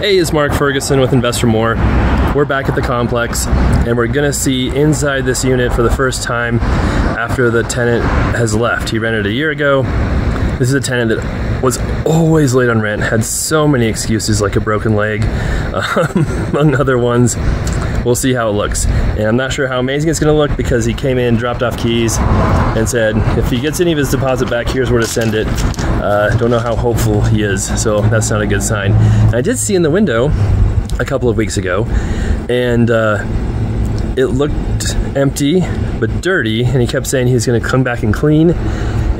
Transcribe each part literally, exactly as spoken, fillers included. Hey, it's Mark Ferguson with Invest For More. We're back at the complex, and we're gonna see inside this unit for the first time after the tenant has left. He rented a year ago. This is a tenant that was always late on rent, had so many excuses like a broken leg, um, among other ones. We'll see how it looks. And I'm not sure how amazing it's gonna look because he came in, dropped off keys, and said, if he gets any of his deposit back, here's where to send it. Uh, don't know how hopeful he is, so that's not a good sign. And I did see in the window a couple of weeks ago, and uh, it looked empty, but dirty, and he kept saying he was gonna come back and clean,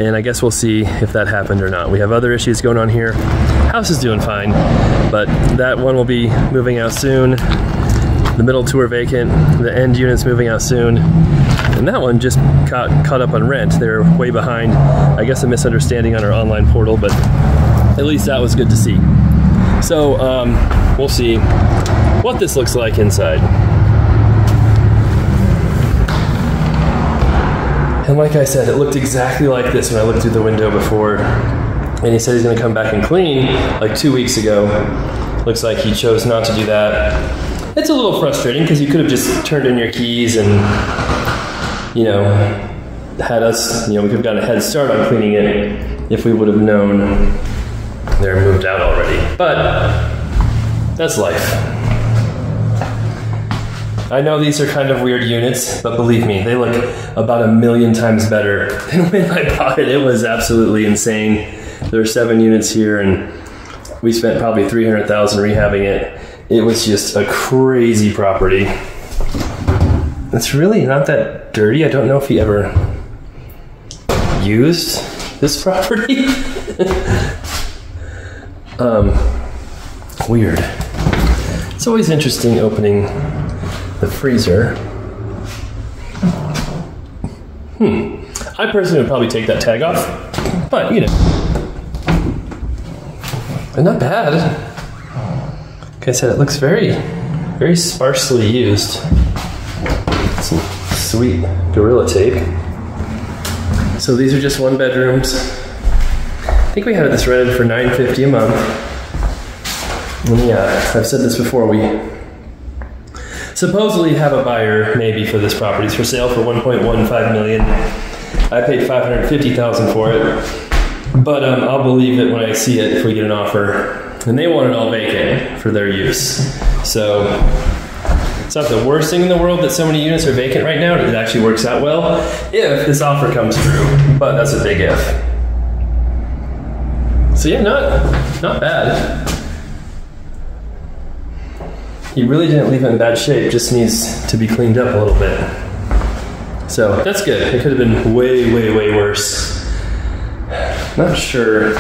and I guess we'll see if that happened or not. We have other issues going on here. House is doing fine, but that one will be moving out soon. The middle two are vacant, the end unit's moving out soon, and that one just caught, caught up on rent. They're way behind. I guess a misunderstanding on our online portal, but at least that was good to see. So um, we'll see what this looks like inside. And like I said, it looked exactly like this when I looked through the window before, and he said he's gonna come back and clean like two weeks ago. Looks like he chose not to do that. It's a little frustrating because you could have just turned in your keys and, you know, had us, you know, we could have gotten a head start on cleaning it if we would have known they're moved out already. But that's life. I know these are kind of weird units, but believe me, they look about a million times better than when I bought it. It was absolutely insane. There are seven units here, and we spent probably three hundred thousand dollars rehabbing it. It was just a crazy property. It's really not that dirty. I don't know if he ever used this property. um, weird. It's always interesting opening the freezer. Hmm. I personally would probably take that tag off, but you know, not bad. Like I said, it looks very, very sparsely used. Some sweet Gorilla Tape. So these are just one bedrooms. I think we had this rented for nine fifty a month. And yeah, I've said this before, we supposedly have a buyer maybe for this property. It's for sale for one point one five million dollars. I paid five hundred fifty thousand dollars for it, but um, I'll believe it when I see it if we get an offer. And they want it all vacant for their use. So it's not the worst thing in the world that so many units are vacant right now. It actually works out well if this offer comes through, but that's a big if. So yeah, not, not bad. He really didn't leave it in bad shape, just needs to be cleaned up a little bit. So that's good. It could have been way, way, way worse. Not sure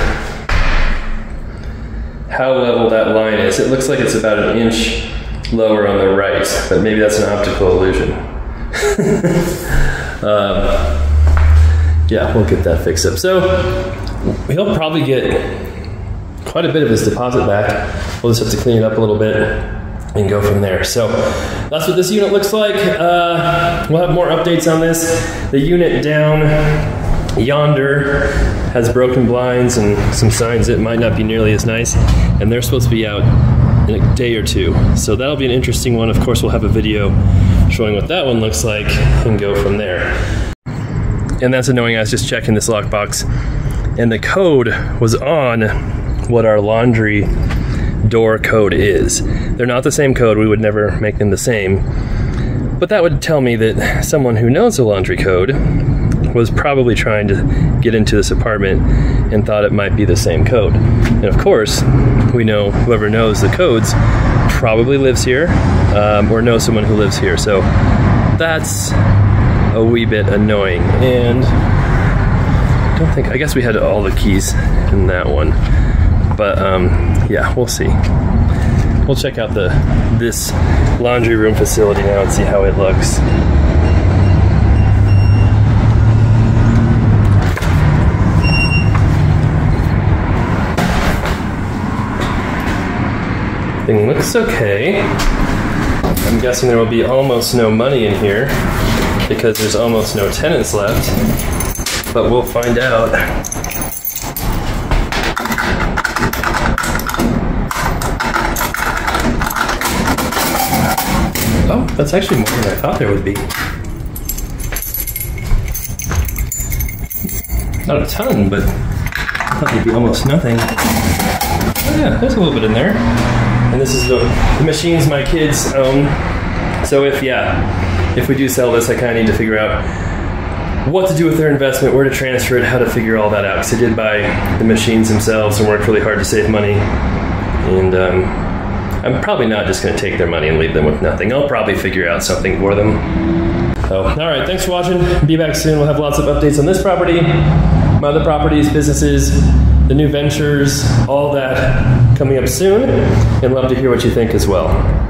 how level that line is. It looks like it's about an inch lower on the right, but maybe that's an optical illusion. um, yeah, we'll get that fixed up. So he'll probably get quite a bit of his deposit back. We'll just have to clean it up a little bit and go from there. So that's what this unit looks like. Uh, we'll have more updates on this. The unit down yonder has broken blinds and some signs. It might not be nearly as nice, and they're supposed to be out in a day or two, so that'll be an interesting one. Of course, we'll have a video showing what that one looks like and go from there. And that's annoying. I was just checking this lockbox, and the code was on what our laundry door code is. They're not the same code. We would never make them the same, but that would tell me that someone who knows the laundry code was probably trying to get into this apartment and thought it might be the same code. And of course, we know whoever knows the codes probably lives here, um, or knows someone who lives here. So that's a wee bit annoying. And I don't think, I guess we had all the keys in that one. But um, yeah, we'll see. We'll check out the this laundry room facility now and see how it looks. Thing looks okay. I'm guessing there will be almost no money in here because there's almost no tenants left, but we'll find out. Oh, that's actually more than I thought there would be. Not a ton, but I thought there'd be almost nothing. Oh yeah, there's a little bit in there. And this is the, the machines my kids own. So if, yeah, if we do sell this, I kind of need to figure out what to do with their investment, where to transfer it, how to figure all that out. Because I did buy the machines themselves and worked really hard to save money. And um, I'm probably not just going to take their money and leave them with nothing. I'll probably figure out something for them. So, all right, thanks for watching. Be back soon. We'll have lots of updates on this property, my other properties, businesses, the new ventures, all that coming up soon. And love to hear what you think as well.